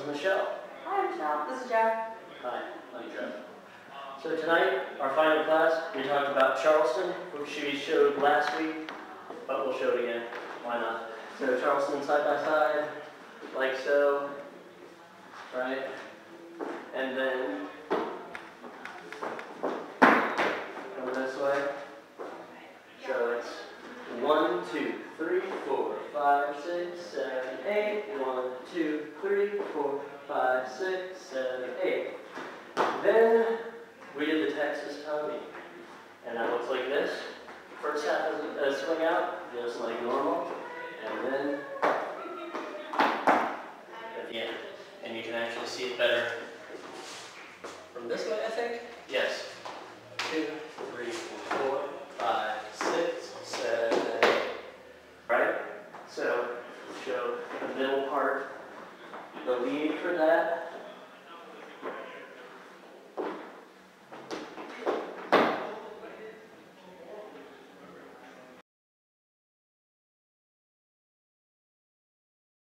is Michelle. Hi, Michelle. This is Jeff. Hi, I'm Jeff. So tonight, our final class, we talked about Charleston, which we showed last week, but we'll show it again. Why not? So Charleston side by side, like so, right? And then go this way. So it's 1, 2, 3, 4, 5, 6, 7, 8. 1, 2, 3, 4, 5, 6, 7, 8. Then we did the Texas Tommy. And that looks like this. First half is a swing out, just like normal. And then at the end. And you can actually see it better from this way, I think. Yes. 2, 3, 4, 5, 6, 7, 8. Right? So show the middle part, the lead for that.